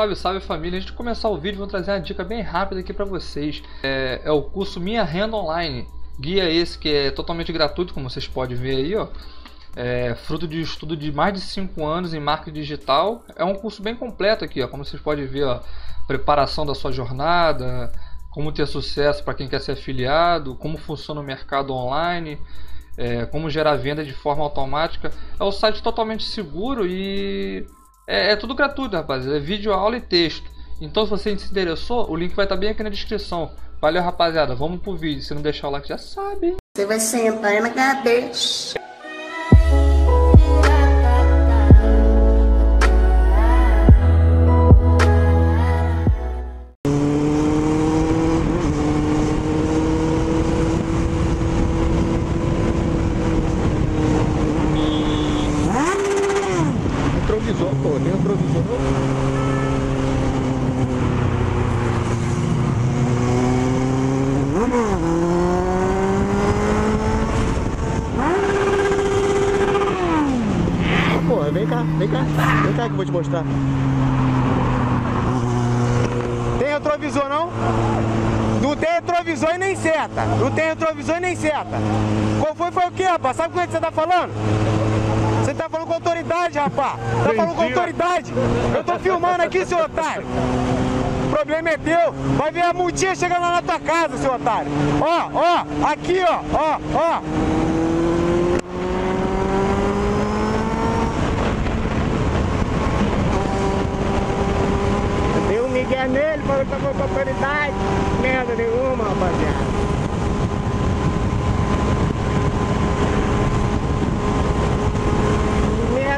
Salve, salve família! Antes de começar o vídeo, vou trazer uma dica bem rápida aqui para vocês. É o curso Minha Renda Online. Guia esse que é totalmente gratuito, como vocês podem ver aí, ó. É fruto de estudo de mais de 5 anos em marketing digital. É um curso bem completo aqui, ó, como vocês podem ver, ó, preparação da sua jornada, como ter sucesso para quem quer ser afiliado, como funciona o mercado online, como gerar venda de forma automática. É um site totalmente seguro e é tudo gratuito, rapaziada. É vídeo, aula e texto. Então, se você se interessou, o link vai estar bem aqui na descrição. Valeu, rapaziada. Vamos pro vídeo. Se não deixar o like, já sabe. Você vai sentar na cabeça. Vem cá que eu vou te mostrar. Tem retrovisor não? Não tem retrovisor e nem seta. Qual foi o que, rapaz? Sabe com o que você tá falando? Você tá falando com autoridade, rapaz. Tá falando com autoridade. Eu tô filmando aqui, seu otário. O problema é teu. Vai ver a multinha chegando lá na tua casa, seu otário. Ó, ó, aqui, ó, ó, ó. É nele, falou que tá com autoridade, merda nenhuma, rapaziada.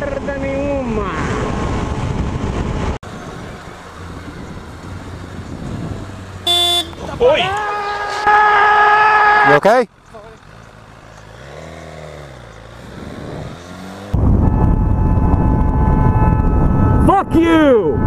Merda nenhuma. Oi! You okay? Fuck you!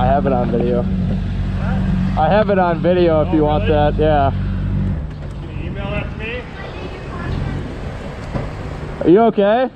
I have it on video. What? I have it on video if you want that, yeah. Can you email that to me? Are you okay?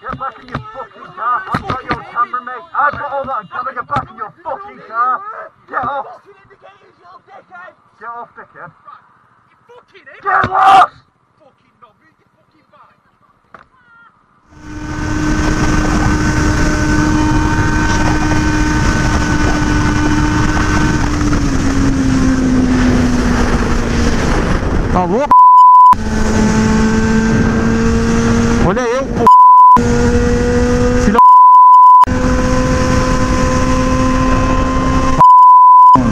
Get back in your fucking car, I've got your camera mate, I've got all that camera, get back in your fucking car, get off! Get off, dickhead! Get lost! Tá louco? Olha eu, p***. Filha da...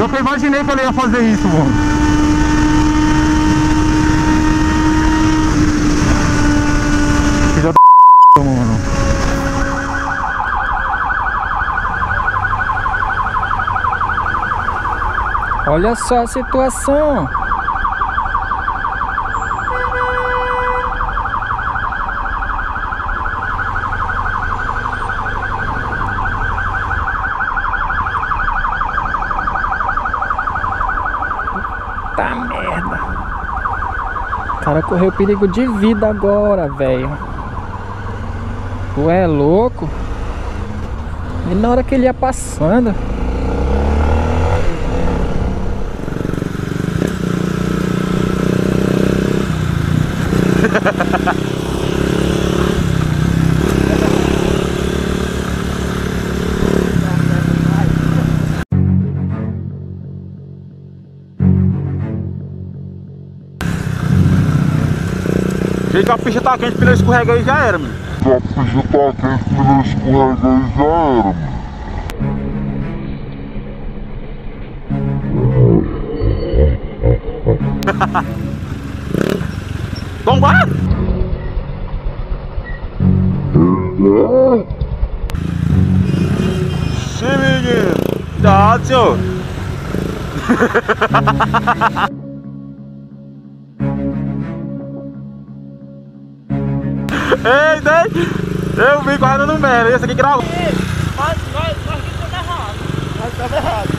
Eu até imaginei que eu ia fazer isso, mano. Olha só a situação. Puta merda. O cara correu perigo de vida agora, velho. Ué, louco. E na hora que ele ia passando... Gente, a pista tá quente, o pneu escorrega aí já era, mano. A pista tá quente, o pneu escorrega aí já era, mano. Tomba! Sim, menino! Cuidado, senhor! Ei, daí! Eu vim correndo no mero, esse aqui gravou! Nós que estamos errados! Nós estamos errados!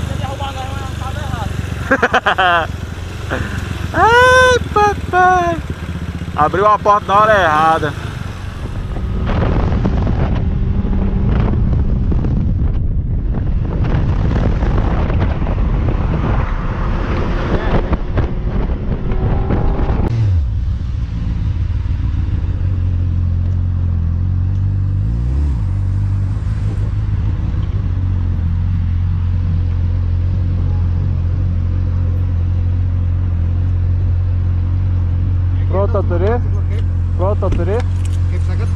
Se derrubar nós, nós estamos errados! Ai, papai! Abriu a porta na hora errada.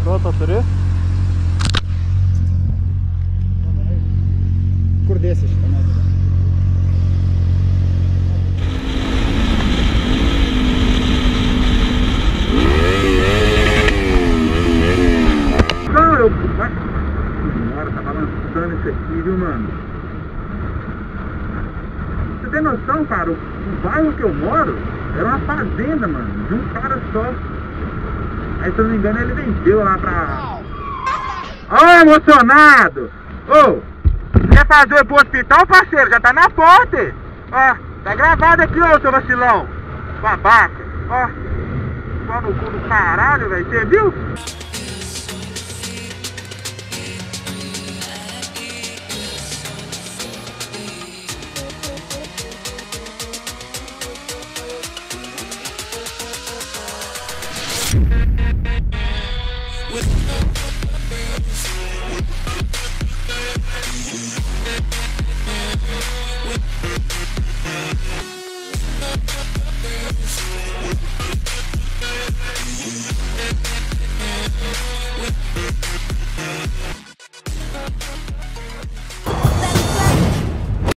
Rotatore? Kur dėsi šitą medžiagą? Cara, cara, tá balançando isso aqui, viu, mano? Você tem noção, cara? O bairro que eu moro era uma fazenda, mano, de um cara só. Aí, se eu não me engano, ele vendeu lá pra... Ó, emocionado! Ô, quer fazer pro hospital, parceiro? Já tá na porta, hein? Ó, tá gravado aqui, ó, seu vacilão. Babaca. Ó, só no cu do caralho, velho. Você viu?